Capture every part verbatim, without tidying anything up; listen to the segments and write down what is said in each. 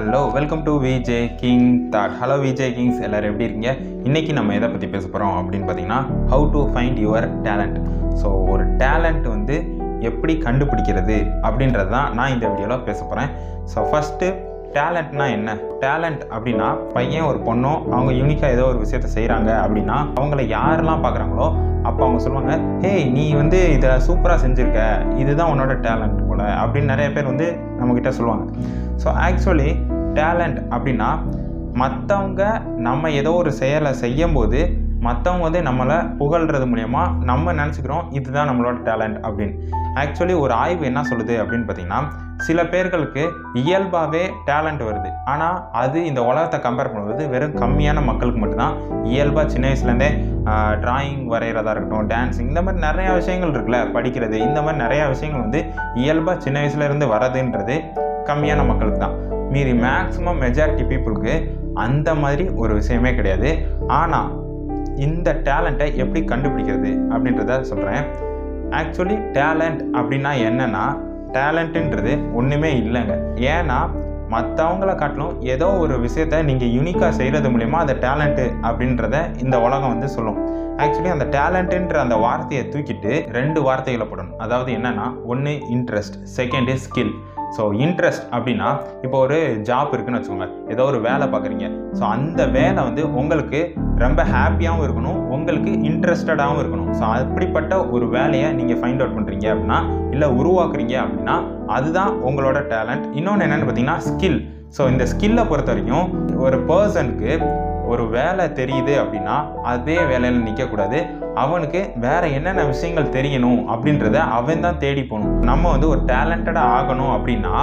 Hello welcome to VJ king thought. Hello VJ Kings, எல்லோரும் எப்படி இருக்கீங்க? இன்றைக்கி நம்ம எதை பற்றி பேச போகிறோம் அப்படின்னு பார்த்தீங்கன்னா, how to find your talent. So ஒரு டேலண்ட் வந்து எப்படி கண்டுபிடிக்கிறது அப்படின்றது தான் நான் இந்த வீடியோவில் பேச போகிறேன். ஸோ ஃபஸ்ட்டு டேலண்ட்னா என்ன? டேலண்ட் அப்படின்னா பையன் ஒரு பொண்ணும் அவங்க யூனிக்காக ஏதோ ஒரு விஷயத்தை செய்கிறாங்க அப்படின்னா அவங்கள யாரெல்லாம் பார்க்குறாங்களோ அப்போ அவங்க சொல்லுவாங்க, ஹே நீ வந்து இதை சூப்பராக செஞ்சுருக்க, இதுதான் உன்னோட டேலண்ட் போல் அப்படின்னு நிறைய பேர் வந்து நம்மக்கிட்ட சொல்லுவாங்க. ஸோ ஆக்சுவலி டேலண்ட் அப்படின்னா மற்றவங்க நம்ம ஏதோ ஒரு செயலை செய்யும்போது மற்றவங்க வந்து நம்மளை புகழ்கிறது மூலயமா நம்ம நினச்சிக்கிறோம் இதுதான் நம்மளோட டேலண்ட் அப்படின்னு. ஆக்சுவலி ஒரு ஆய்வு என்ன சொல்லுது அப்படின்னு பார்த்திங்கன்னா, சில பேர்களுக்கு இயல்பாகவே டேலண்ட் வருது, ஆனால் அது இந்த உலகத்தை கம்பேர் பண்ணும்போது வெறும் கம்மியான மக்களுக்கு மட்டும்தான். இயல்பாக சின்ன வயசுலேருந்தே ட்ராயிங் வரைகிறதா இருக்கட்டும், டான்ஸிங், இந்த மாதிரி நிறையா விஷயங்கள் இருக்குல்ல, படிக்கிறது, இந்த மாதிரி நிறையா விஷயங்கள் வந்து இயல்பாக சின்ன வயசுலேருந்து வரதுன்றது கம்மியான மக்களுக்கு தான். மீறி மேக்ஸிமம் மெஜாரிட்டி பீப்புளுக்கு அந்த மாதிரி ஒரு விஷயமே கிடையாது. ஆனால் இந்த டேலண்ட்டை எப்படி கண்டுபிடிக்கிறது அப்படின்றத சொல்கிறேன். ஆக்சுவலி டேலண்ட் அப்படின்னா என்னென்னா, டேலண்ட்டுன்றது ஒன்றுமே இல்லைங்க. ஏன்னா மற்றவங்கள காட்டிலும் ஏதோ ஒரு விஷயத்தை நீங்கள் யூனிக்காக செய்கிறது மூலயமா அந்த டேலண்ட்டு அப்படின்றத இந்த உலகம் வந்து சொல்லும். ஆக்சுவலி அந்த டேலண்ட்டுன்ற அந்த வார்த்தையை தூக்கிட்டு ரெண்டு வார்த்தைகளை போடணும். அதாவது என்னென்னா, ஒன்று interest, second is skill. So interest அப்படின்னா, இப்போ ஒரு ஜாப் இருக்குதுன்னு வச்சுக்கோங்க, ஏதோ ஒரு வேலை பார்க்குறீங்க. ஸோ அந்த வேலை வந்து உங்களுக்கு ரொம்ப ஹாப்பியாகவும் இருக்கணும், உங்களுக்கு இன்ட்ரெஸ்டடாகவும் இருக்கணும். ஸோ அப்படிப்பட்ட ஒரு வேலையை நீங்கள் ஃபைண்ட் அவுட் பண்ணுறீங்க அப்படின்னா, இல்லை உருவாக்குறீங்க அப்படின்னா, அதுதான் உங்களோட டேலண்ட். இன்னொன்று என்னென்னு பார்த்தீங்கன்னா ஸ்கில். ஸோ இந்த ஸ்கில்லை பொறுத்த வரைக்கும் ஒரு பர்சனுக்கு ஒரு வேலை தெரியுது அப்படின்னா அதே வேலையில் நிற்கக்கூடாது. அவனுக்கு வேறு என்னென்ன விஷயங்கள் தெரியணும் அப்படின்றத அவன் தான் தேடி போகணும். நம்ம வந்து ஒரு டேலண்டடாக ஆகணும் அப்படின்னா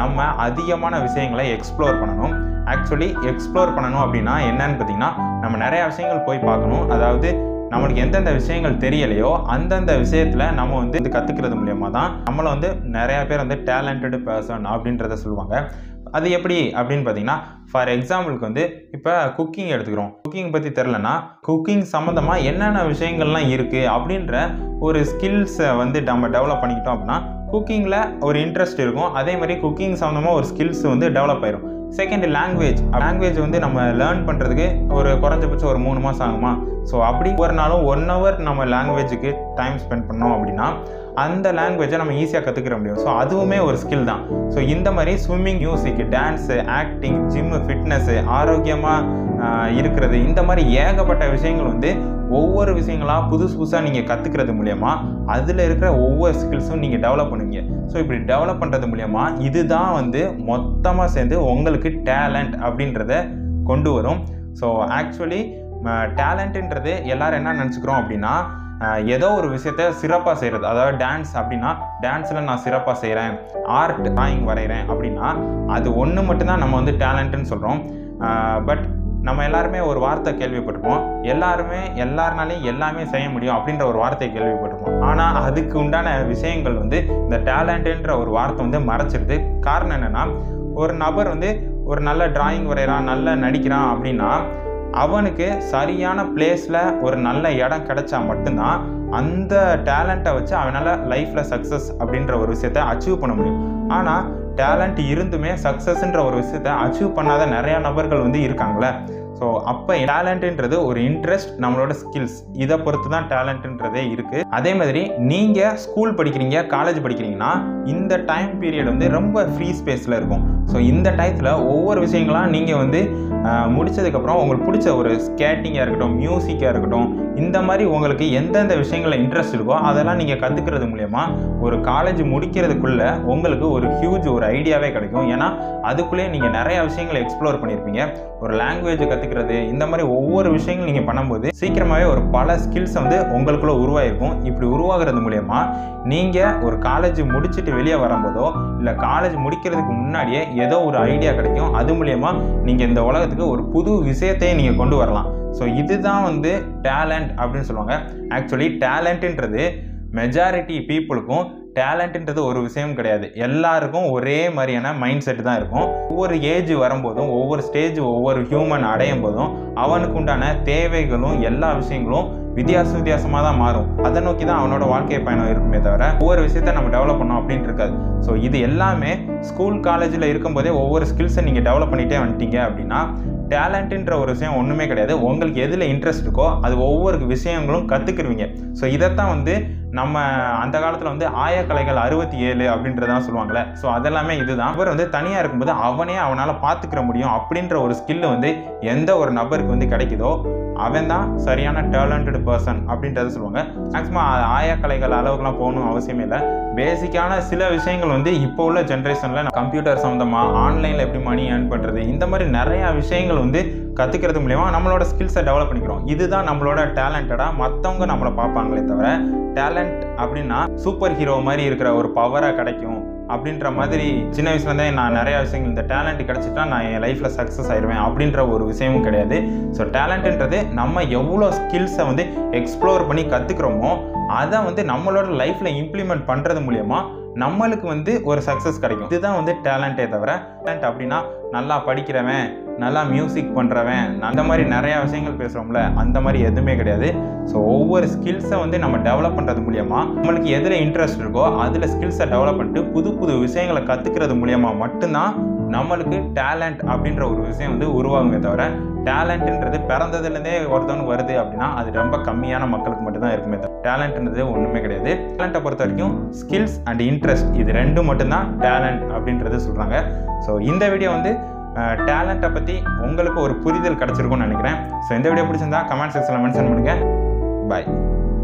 நம்ம அதிகமான விஷயங்களை எக்ஸ்ப்ளோர் பண்ணணும். ஆக்சுவலி எக்ஸ்ப்ளோர் பண்ணணும் அப்படின்னா என்னன்னு பார்த்திங்கன்னா, நம்ம நிறையா விஷயங்கள் போய் பார்க்கணும். அதாவது நம்மளுக்கு எந்தெந்த விஷயங்கள் தெரியலையோ அந்தந்த விஷயத்தில் நம்ம வந்து இது கற்றுக்கிறது மூலயமா தான் நம்மளை வந்து நிறையா பேர் வந்து டேலண்டட் பர்சன் அப்படின்றத சொல்லுவாங்க. அது எப்படி அப்படின்னு பார்த்தீங்கன்னா, ஃபார் எக்ஸாம்பிளுக்கு வந்து இப்போ குக்கிங் எடுத்துக்கிறோம். குக்கிங் பற்றி தெரிலன்னா குக்கிங் சம்மந்தமாக என்னென்ன விஷயங்கள்லாம் இருக்குது அப்படின்ற ஒரு ஸ்கில்ஸை வந்து நம்ம டெவலப் பண்ணிக்கிட்டோம் அப்படின்னா குக்கிங்கில் ஒரு இன்ட்ரெஸ்ட் இருக்கும். அதே மாதிரி குக்கிங் சம்மந்தமாக ஒரு ஸ்கில்ஸ் வந்து டெவலப் ஆயிடும். Second language. லாங்குவேஜ் வந்து நம்ம லேர்ன் பண்ணுறதுக்கு ஒரு குறைஞ்சபட்சம் ஒரு மூணு மாதம் ஆகுமா? ஸோ அப்படி ஒரு நாளும் ஒன் ஹவர் நம்ம லாங்குவேஜுக்கு டைம் ஸ்பெண்ட் பண்ணோம் அப்படின்னா அந்த லாங்குவேஜை நம்ம ஈஸியாக கற்றுக்கிற முடியும். ஸோ அதுவுமே ஒரு ஸ்கில் தான். ஸோ இந்த மாதிரி swimming, music, dance, acting, gym, fitness, ஆரோக்கியமாக இருக்கிறது, இந்த மாதிரி ஏகப்பட்ட விஷயங்கள் வந்து ஒவ்வொரு விஷயங்களாக புதுசு புதுசாக நீங்கள் கற்றுக்கிறது மூலயமா அதில் இருக்கிற ஒவ்வொரு ஸ்கில்ஸும் நீங்கள் டெவலப் பண்ணுவீங்க. ஸோ இப்படி டெவலப் பண்ணுறது மூலயமா இதுதான் வந்து மொத்தமாக சேர்ந்து உங்களுக்கு டேலண்ட் அப்படின்றத கொண்டு வரும். ஸோ ஆக்சுவலி டேலண்ட்டுன்றது எல்லோரும் என்ன நினச்சிக்கிறோம் அப்படின்னா, ஏதோ ஒரு விஷயத்த சிறப்பாக செய்கிறது. அதாவது டான்ஸ் அப்படின்னா டான்ஸில் நான் சிறப்பாக செய்கிறேன், ஆர்ட் ட்ராயிங் வரைகிறேன் அப்படின்னா அது ஒன்று மட்டும்தான் நம்ம வந்து டேலண்ட்டுன்னு சொல்கிறோம். பட் நம்ம எல்லாருமே ஒரு வார்த்தை கேள்விப்பட்டிருப்போம், எல்லாருமே எல்லாருனாலையும் எல்லாமே செய்ய முடியும் அப்படின்ற ஒரு வார்த்தையை கேள்விப்பட்டிருப்போம். ஆனால் அதுக்கு உண்டான விஷயங்கள் வந்து இந்த டேலண்ட்டுன்ற ஒரு வார்த்தை வந்து மறைச்சிருது. காரணம் என்னென்னா, ஒரு நபர் வந்து ஒரு நல்ல டிராயிங் வரைகிறான், நல்லா நடிக்கிறான் அப்படின்னா அவனுக்கு சரியான பிளேஸில் ஒரு நல்ல இடம் கிடைச்சா மட்டும்தான் அந்த டேலண்ட்டை வச்சு அவனால் லைஃப்பில் சக்ஸஸ் அப்படின்ற ஒரு விஷயத்தை அச்சீவ் பண்ண முடியும். ஆனால் டேலண்ட் இருந்துமே சக்ஸஸ்ன்ற ஒரு விஷயத்தை அச்சீவ் பண்ணாத நிறையா நபர்கள் வந்து இருக்காங்களே. ஸோ அப்போ டேலண்ட்டுன்றது ஒரு இன்ட்ரெஸ்ட், நம்மளோட ஸ்கில்ஸ், இதை பொறுத்து தான் டேலண்ட்டுன்றதே இருக்குது. அதே மாதிரி நீங்கள் ஸ்கூல் படிக்கிறீங்க, காலேஜ் படிக்கிறீங்கன்னா இந்த டைம் பீரியட் வந்து ரொம்ப ஃப்ரீ ஸ்பேஸில் இருக்கும். ஸோ இந்த டயத்தில் ஒவ்வொரு விஷயங்களாம் நீங்கள் வந்து முடித்ததுக்கப்புறம் உங்களுக்கு பிடிச்ச ஒரு ஸ்கேட்டிங்காக இருக்கட்டும், மியூசிக்காக இருக்கட்டும், இந்த மாதிரி உங்களுக்கு எந்தெந்த விஷயங்களில் இன்ட்ரெஸ்ட் இருக்கோ அதெல்லாம் நீங்கள் கற்றுக்கிறது மூலயமா ஒரு காலேஜ் முடிக்கிறதுக்குள்ளே உங்களுக்கு ஒரு ஹியூஜ் ஒரு ஐடியாவே கிடைக்கும். ஏன்னா அதுக்குள்ளேயே நீங்கள் நிறையா விஷயங்களை எக்ஸ்ப்ளோர் பண்ணியிருப்பீங்க. ஒரு லாங்குவேஜை கற்றுக்கிறது, இந்த மாதிரி ஒவ்வொரு விஷயங்களும் நீங்கள் பண்ணும்போது சீக்கிரமாகவே ஒரு பல ஸ்கில்ஸை வந்து உங்களுக்குள்ளே உருவாகிருக்கும். இப்படி உருவாகிறது மூலயமா நீங்கள் ஒரு காலேஜ் முடிச்சுட்டு வெளியே வரும்போதோ இல்லை காலேஜ் முடிக்கிறதுக்கு முன்னாடியே ஏதோ ஒரு ஐடியா கிடைக்கும். அது மூலயமா நீங்கள் இந்த உலகத்துக்கு ஒரு புது விஷயத்தையே நீங்கள் கொண்டு வரலாம். ஸோ இதுதான் வந்து டேலண்ட் அப்படின்னு சொல்லுவாங்க. ஆக்சுவலி டேலண்ட்டுன்றது மெஜாரிட்டி பீப்புளுக்கும் டேலண்ட்ன்றது ஒரு விஷயம் கிடையாது. எல்லாருக்கும் ஒரே மாதிரியான மைண்ட் செட் தான் இருக்கும். ஒவ்வொரு ஏஜ் வரும்போதும், ஒவ்வொரு ஸ்டேஜ் ஒவ்வொரு ஹியூமன் அடையும் போதும் அவனுக்குண்டான தேவைகளும் எல்லா விஷயங்களும் வித்தியாச வித்தியாசமாக தான் மாறும். அதை நோக்கி தான் அவனோட வாழ்க்கை பயணம் இருக்குமே தவிர ஒவ்வொரு விஷயத்தை நம்ம டெவலப் பண்ணோம் அப்படின்ட்டு இருக்காது. ஸோ இது எல்லாமே ஸ்கூல் காலேஜில் இருக்கும்போதே ஒவ்வொரு ஸ்கில்ஸை நீங்கள் டெவலப் பண்ணிகிட்டே வந்துட்டீங்க அப்படின்னா டேலண்ட்டுன்ற ஒரு விஷயம் ஒன்றுமே கிடையாது. உங்களுக்கு எதில் இன்ட்ரெஸ்ட் இருக்கோ அது ஒவ்வொரு விஷயங்களும் கற்றுக்குருவீங்க. ஸோ இதைத்தான் வந்து நம்ம அந்த காலத்தில் வந்து ஆயக்கலைகள் அறுபத்தி ஏழு அப்படின்றதான் சொல்லுவாங்களே. ஸோ அதெல்லாமே இதுதான். இவர் வந்து தனியாக இருக்கும்போது அவனே அவனால் பார்த்துக்கிற முடியும் அப்படின்ற ஒரு ஸ்கில்லு வந்து எந்த ஒரு நபருக்கு வந்து கிடைக்குதோ அவன் தான் சரியான டேலண்டட் பர்சன் அப்படின்றத சொல்லுவாங்க. மேக்ஸிமம் ஆயக்கலைகள் அளவுக்குலாம் போகணும்னு அவசியமே இல்லை. பேசிக்கான சில விஷயங்கள் வந்து இப்போ உள்ள ஜென்ரேஷனில் கம்ப்யூட்டர் சம்மந்தமாக ஆன்லைனில் எப்படி மணி ஏர்ன் பண்ணுறது, இந்த மாதிரி நிறையா விஷயங்கள் வந்து கற்றுக்கிறது மூலமா நம்மளோட ஸ்கில்ஸை டெவலப் பண்ணிக்கிறோம். இதுதான் நம்மளோட டேலண்டடாக மற்றவங்க நம்மளை பார்ப்பாங்களே தவிர டேலண்ட் அப்படின்னா சூப்பர் ஹீரோ மாதிரி இருக்கிற ஒரு பவராக கிடைக்கும் அப்படின்ற மாதிரி சின்ன வயசுலேருந்தே நான் நிறையா விஷயங்கள் இந்த டேலண்ட் கிடச்சிட்டா நான் என் லைஃப்பில் சக்ஸஸ் ஆகிடுவேன் அப்படின்ற ஒரு விஷயமும் கிடையாது. ஸோ டேலண்ட்டுன்றது நம்ம எவ்வளோ ஸ்கில்ஸை வந்து எக்ஸ்ப்ளோர் பண்ணி கற்றுக்குறோமோ அதை வந்து நம்மளோட லைஃப்பில் இம்ப்ளிமெண்ட் பண்ணுறது மூலயமா நம்மளுக்கு வந்து ஒரு சக்ஸஸ் கிடைக்கும். இதுதான் வந்து டேலண்ட்டே தவிர டேலண்ட் அப்படின்னா நல்லா படிக்கிறவன், நல்லா மியூசிக் பண்ணுறவன், அந்த மாதிரி நிறையா விஷயங்கள் பேசுகிறோம்ல, அந்த மாதிரி எதுவுமே கிடையாது. ஸோ ஒவ்வொரு ஸ்கில்ஸை வந்து நம்ம டெவலப் பண்ணுறது மூலயமா நம்மளுக்கு எதில் இன்ட்ரெஸ்ட் இருக்கோ அதில் ஸ்கில்ஸை டெவலப் பண்ணிட்டு புது புது விஷயங்களை கற்றுக்கிறது மூலயமா மட்டும்தான் நம்மளுக்கு டேலண்ட் அப்படின்ற ஒரு விஷயம் வந்து உருவாகுமே தவிர டேலண்ட்டுன்றது பிறந்ததுலேருந்தே ஒருத்தவனுக்கு வருது அப்படின்னா அது ரொம்ப கம்மியான மக்களுக்கு மட்டும்தான் இருக்குமே தவிர டேலண்ட்ன்றது ஒன்றுமே கிடையாது. டேலண்ட்டை பொறுத்த வரைக்கும் ஸ்கில்ஸ் அண்ட் இன்ட்ரெஸ்ட் இது ரெண்டும் மட்டும்தான் டேலண்ட் அப்படின்றது சொல்கிறாங்க. ஸோ இந்த வீடியோ வந்து டேலண்ட்டை பற்றி உங்களுக்கு ஒரு புரிதல் கிடச்சிருக்கும்னு நினைக்கிறேன். ஸோ இந்த வீடியோ பிடிச்சிருந்தா கமெண்ட் செக்ஷனில் மென்ஷன் பண்ணுங்கள். பாய்.